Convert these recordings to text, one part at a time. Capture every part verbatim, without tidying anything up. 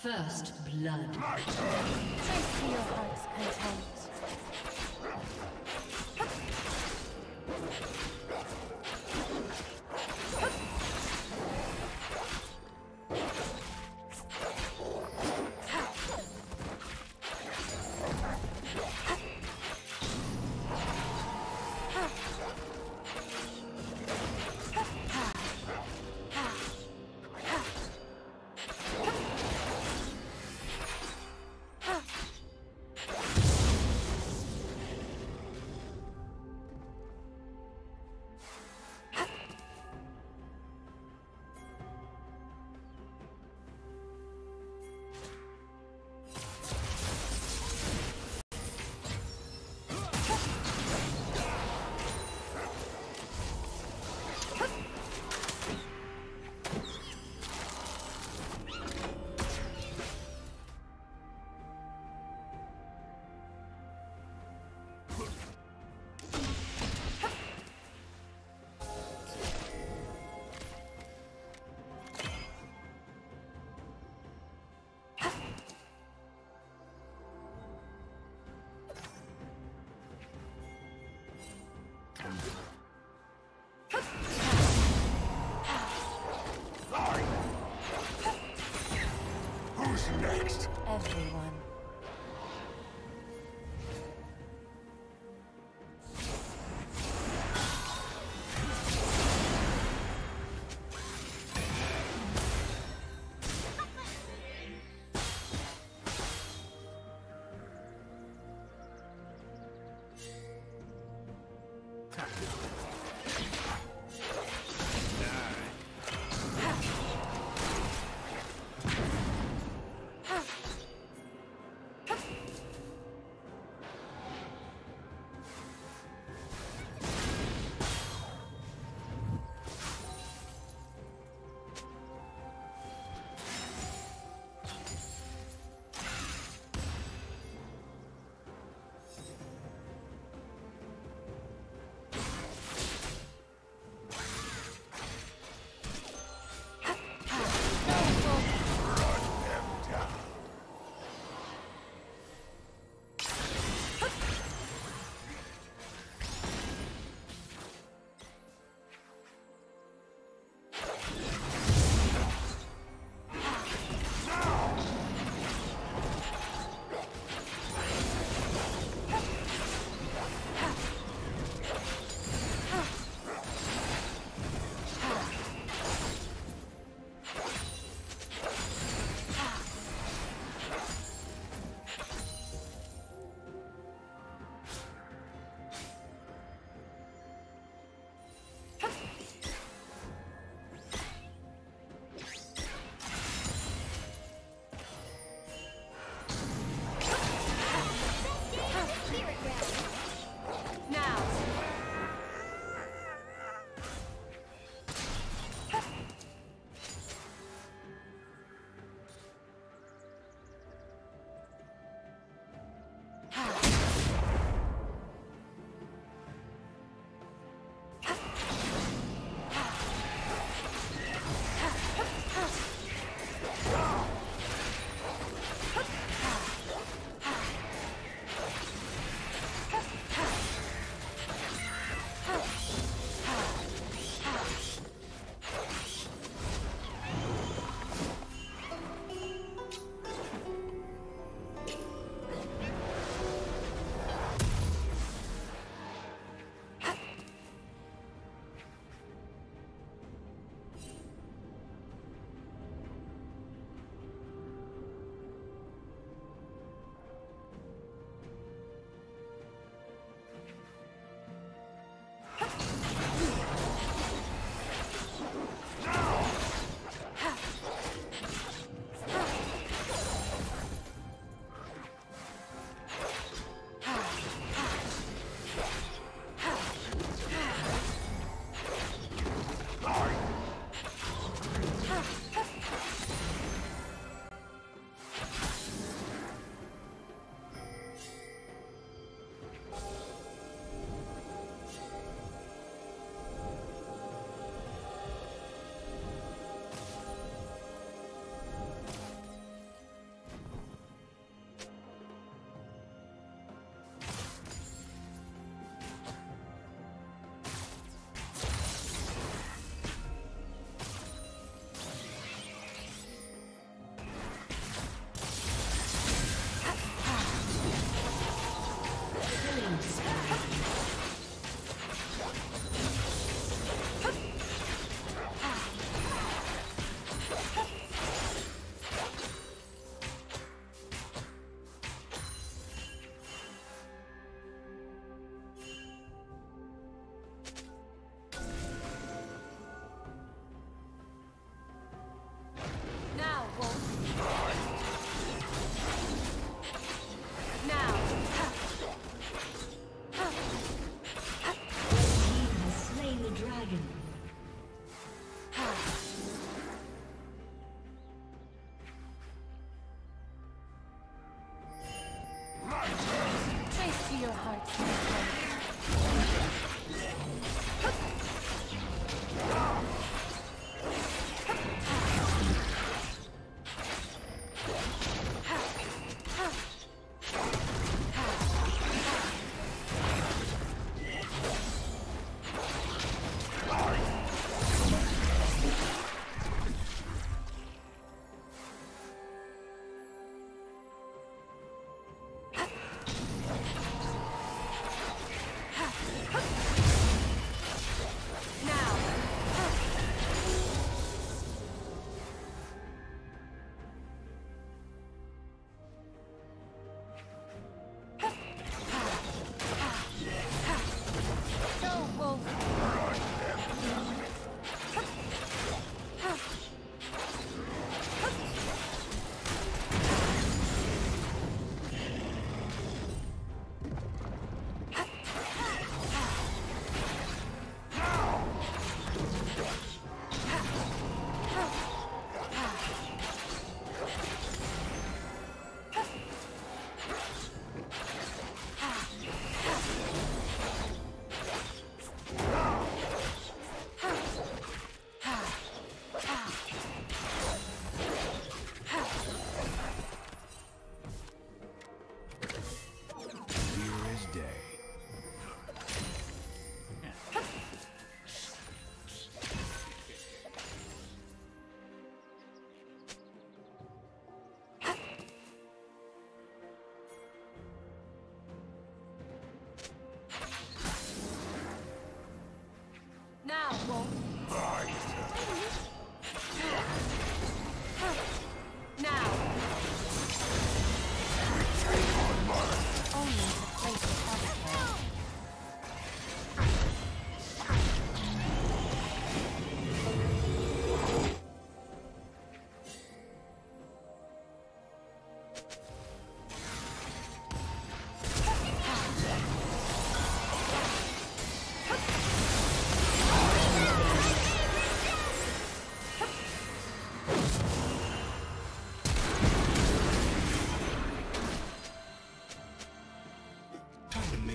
First blood. Taste to your heart's content.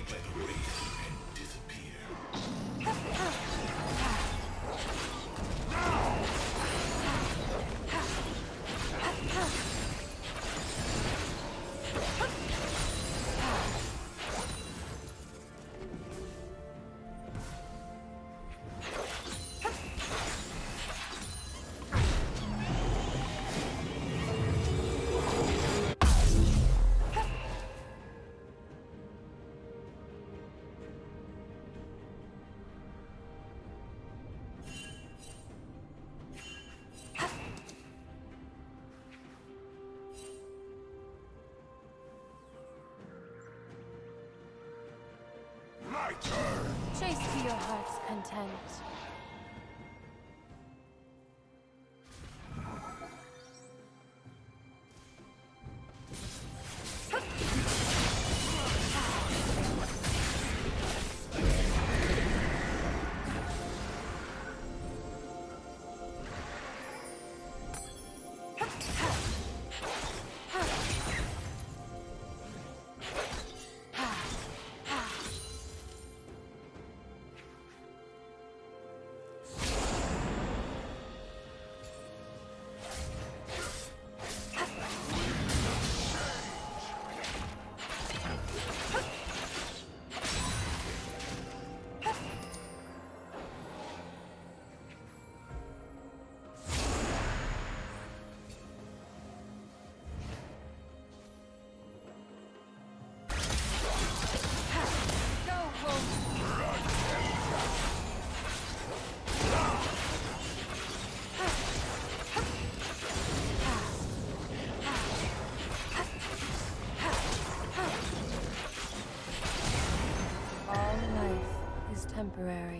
by the wave and disappear. Chase to your heart's content. Temporary.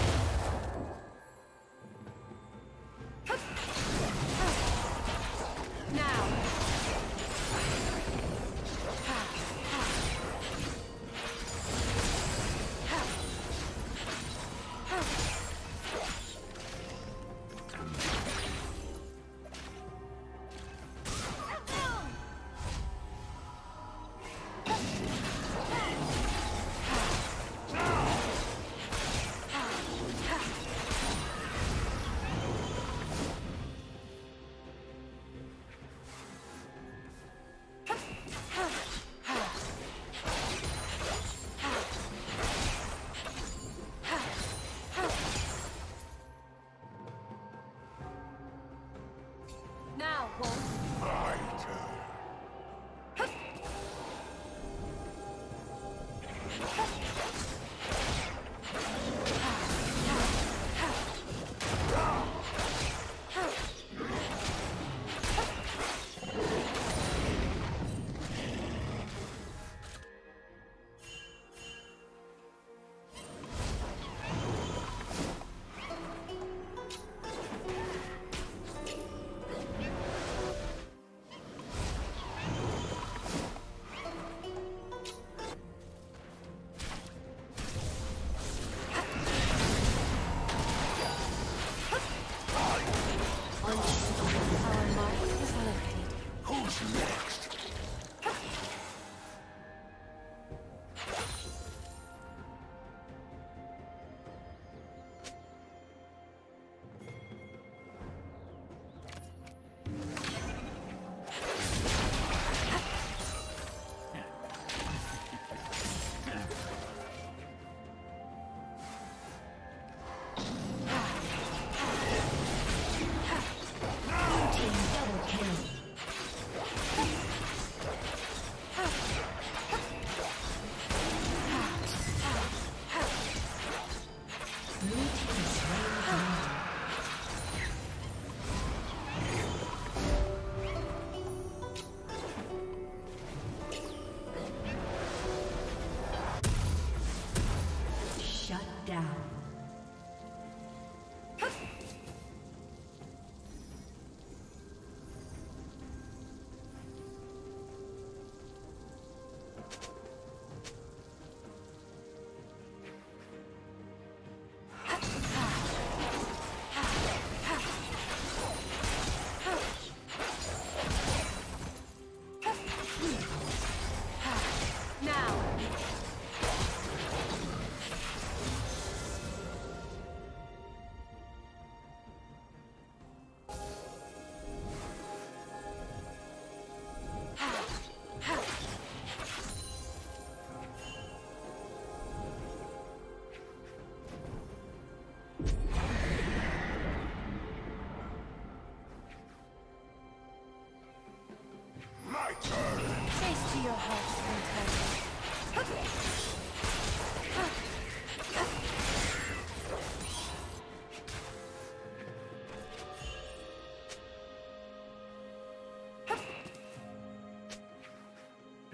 down.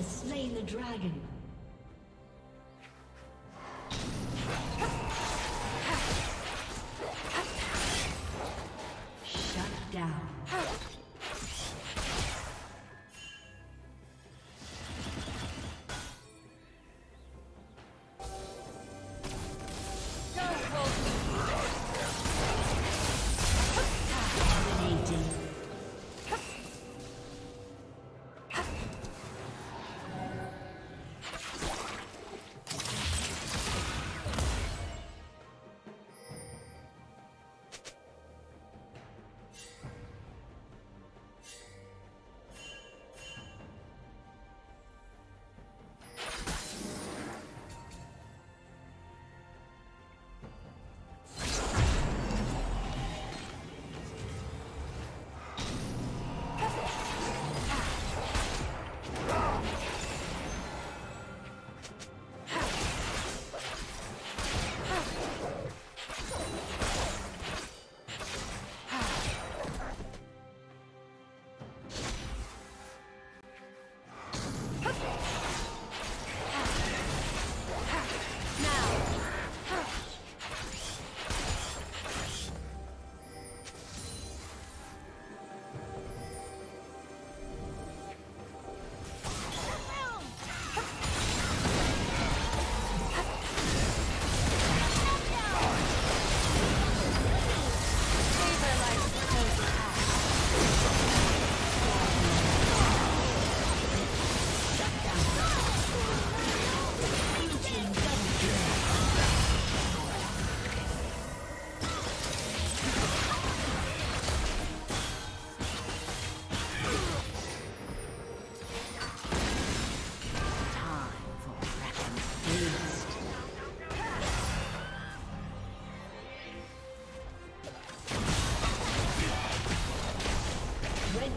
has slain the dragon.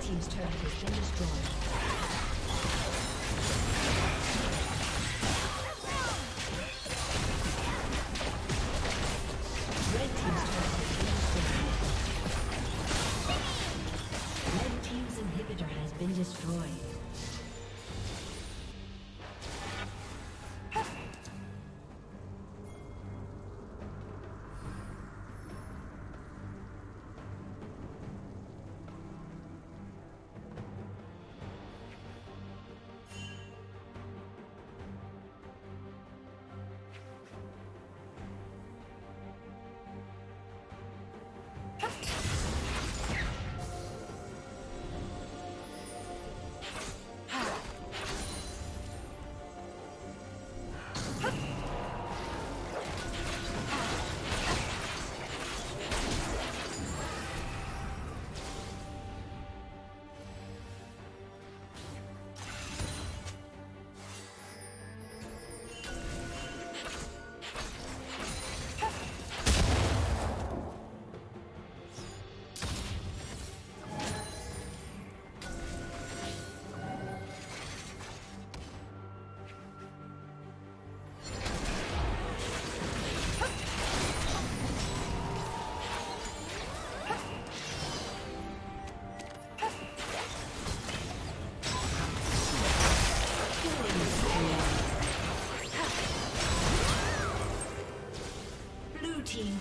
Team's turret has been destroyed.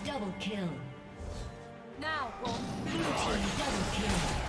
Double kill. Now, Wolf. Blue team double kill.